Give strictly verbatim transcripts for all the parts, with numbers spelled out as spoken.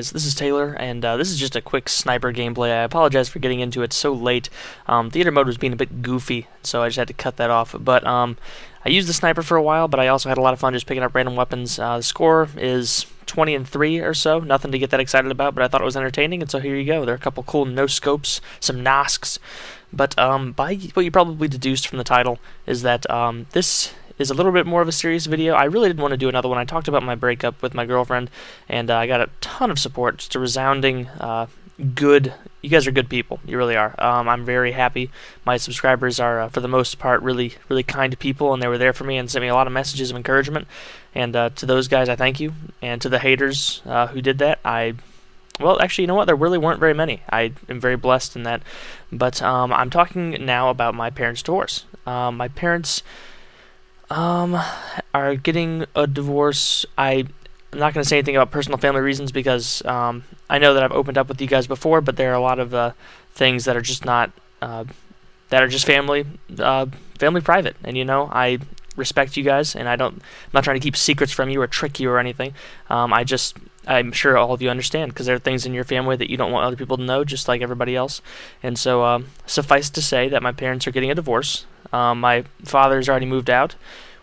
guys, this is Taylor, and uh, this is just a quick sniper gameplay. I apologize for getting into it so late. Um, theater mode was being a bit goofy, so I just had to cut that off. But um, I used the sniper for a while, but I also had a lot of fun just picking up random weapons. Uh, the score is twenty and three or so. Nothing to get that excited about, but I thought it was entertaining, and so here you go. There are a couple cool no-scopes, some nosks. But um, by what you probably deduced from the title is that um, this is a little bit more of a serious video. I really didn't want to do another one. I talked about my breakup with my girlfriend, and uh, I got a ton of support. Just a resounding uh, good. You guys are good people. You really are. Um, I'm very happy. My subscribers are, uh, for the most part, really, really kind people, and they were there for me and sent me a lot of messages of encouragement. And uh, to those guys, I thank you. And to the haters uh, who did that, I... Well, actually, you know what? There really weren't very many. I am very blessed in that. But um, I'm talking now about my parents' divorce. Um, my parents... Um, are getting a divorce. I, I'm not going to say anything about personal family reasons because um, I know that I've opened up with you guys before, but there are a lot of uh, things that are just not, uh, that are just family, uh, family private. And you know, I respect you guys, and I don't, I'm not trying to keep secrets from you or trick you or anything. Um, I just, I'm sure all of you understand because there are things in your family that you don't want other people to know, just like everybody else. And so, um, suffice to say that my parents are getting a divorce. Um, my father's already moved out,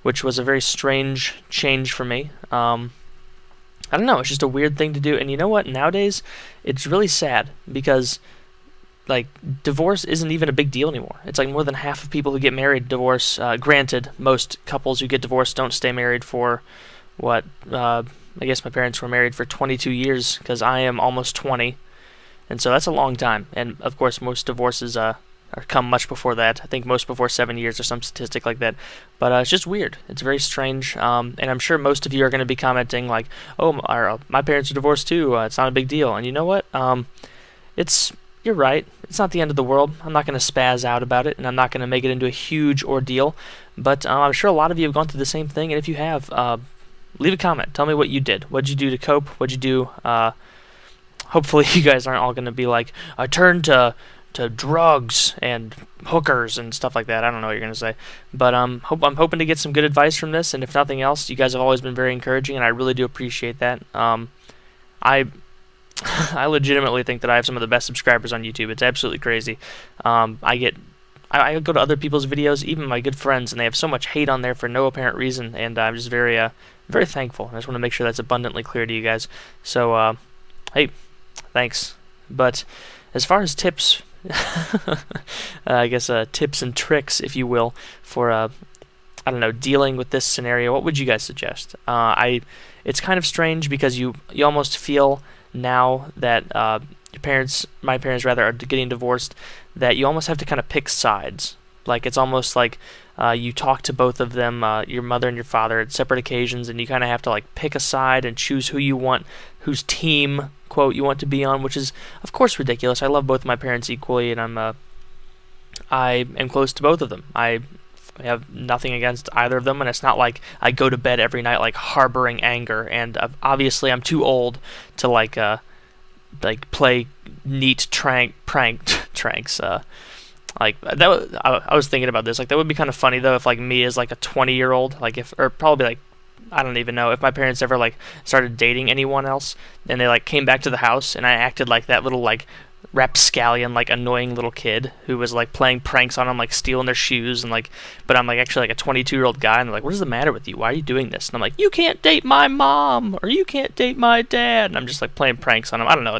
which was a very strange change for me. Um, I don't know, it's just a weird thing to do. And you know what? Nowadays, it's really sad because, like, divorce isn't even a big deal anymore. It's like more than half of people who get married divorce. Uh, granted, most couples who get divorced don't stay married for, what, uh, I guess my parents were married for twenty-two years because I am almost twenty. And so that's a long time. And, of course, most divorces... Uh, or come much before that. I think most before seven years or some statistic like that. But uh, it's just weird. It's very strange. Um, and I'm sure most of you are going to be commenting like, oh, my, or, my parents are divorced too. Uh, it's not a big deal. And you know what? Um, it's You're right. It's not the end of the world. I'm not going to spaz out about it, and I'm not going to make it into a huge ordeal. But uh, I'm sure a lot of you have gone through the same thing. And if you have, uh, leave a comment. Tell me what you did. What did you do to cope? What did you do? Uh, hopefully you guys aren't all going to be like, I turned to... to drugs and hookers and stuff like that. I don't know what you're going to say. But um, hope, I'm hoping to get some good advice from this, and if nothing else, you guys have always been very encouraging, and I really do appreciate that. Um, I I legitimately think that I have some of the best subscribers on YouTube. It's absolutely crazy. Um, I get... I, I go to other people's videos, even my good friends, and they have so much hate on there for no apparent reason, and I'm just very, uh, very thankful. I just want to make sure that's abundantly clear to you guys. So, uh, hey, thanks. But as far as tips... uh, I guess uh, tips and tricks, if you will, for uh, I don't know, dealing with this scenario. What would you guys suggest? Uh, I it's kind of strange because you you almost feel now that uh, your parents, my parents rather, are getting divorced, that you almost have to kind of pick sides. Like it's almost like uh, you talk to both of them, uh, your mother and your father, at separate occasions, and you kind of have to like pick a side and choose who you want, whose team, quote, you want to be on, which is of course ridiculous. I love both my parents equally, and I'm uh, I am close to both of them. I have nothing against either of them, and it's not like I go to bed every night like harboring anger. And uh, obviously, I'm too old to like uh, like play neat trank prank tranks. Uh, Like that, was, I, I was thinking about this. Like that would be kind of funny though, if like me as like a twenty-year-old, like if, or probably like, I don't even know if my parents ever like started dating anyone else, and they like came back to the house, and I acted like that little like rapscallion, like annoying little kid who was like playing pranks on them, like stealing their shoes, and like, but I'm like actually like a twenty-two-year-old guy, and they're like, what is the matter with you? Why are you doing this? And I'm like, you can't date my mom, or you can't date my dad, and I'm just like playing pranks on them. I don't know,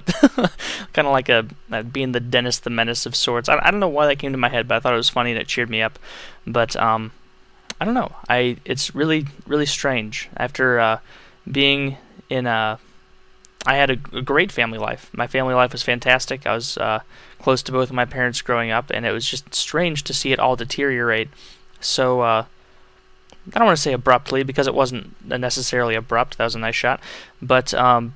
kind of like a, a being the Dennis the Menace of sorts. I, I don't know why that came to my head, but I thought it was funny and it cheered me up. But um, I don't know. I it's really really strange after uh, being in a. I had a, a great family life. My family life was fantastic. I was uh, close to both of my parents growing up, and it was just strange to see it all deteriorate. So, uh, I don't want to say abruptly, because it wasn't necessarily abrupt. That was a nice shot. But, um,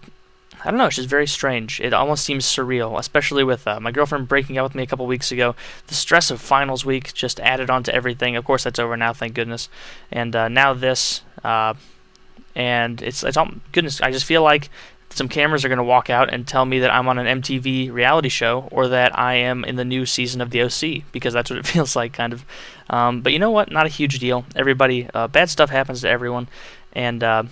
I don't know, it's just very strange. It almost seems surreal, especially with uh, my girlfriend breaking up with me a couple weeks ago. The stress of finals week just added on to everything. Of course, that's over now, thank goodness. And uh, now this, uh, and it's, it's all, goodness, I just feel like some cameras are going to walk out and tell me that I'm on an M T V reality show, or that I am in the new season of The O C, because that's what it feels like, kind of. Um, but you know what? Not a huge deal. Everybody, uh, bad stuff happens to everyone, and uh,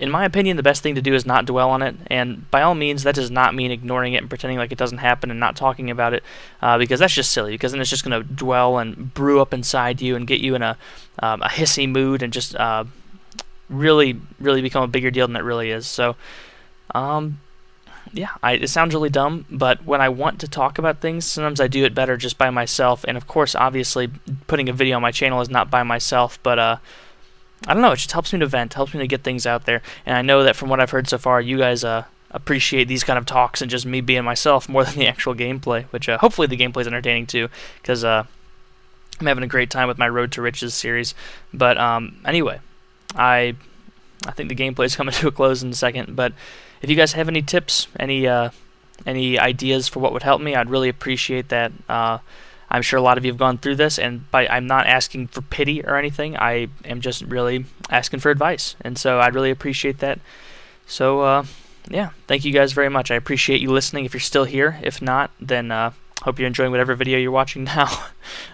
in my opinion, the best thing to do is not dwell on it, and by all means, that does not mean ignoring it and pretending like it doesn't happen and not talking about it, uh, because that's just silly, because then it's just going to dwell and brew up inside you and get you in a, um, a hissy mood and just uh, really, really become a bigger deal than it really is. So, um, yeah, I, it sounds really dumb, but when I want to talk about things, sometimes I do it better just by myself, and of course, obviously, putting a video on my channel is not by myself, but... Uh, I don't know, it just helps me to vent, helps me to get things out there, and I know that from what I've heard so far, you guys uh, appreciate these kind of talks and just me being myself more than the actual gameplay, which uh, hopefully the gameplay's entertaining too, because uh, I'm having a great time with my Road to Riches series. But um, anyway, I I think the gameplay's coming to a close in a second, but if you guys have any tips, any, uh, any ideas for what would help me, I'd really appreciate that. Uh, I'm sure a lot of you have gone through this, and by, I'm not asking for pity or anything. I am just really asking for advice, and so I'd really appreciate that. So, uh, yeah, thank you guys very much. I appreciate you listening if you're still here. If not, then uh, hope you're enjoying whatever video you're watching now.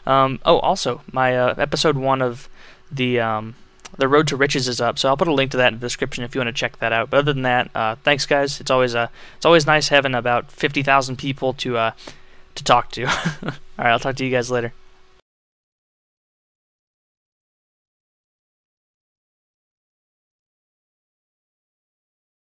um, oh, also, my uh, episode one of the um, the Road to Riches is up, so I'll put a link to that in the description if you want to check that out. But other than that, uh, thanks, guys. It's always uh, it's always nice having about fifty thousand people to uh, to talk to. All right, I'll talk to you guys later.